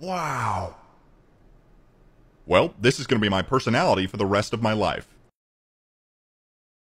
Wow. Well, this is going to be my personality for the rest of my life.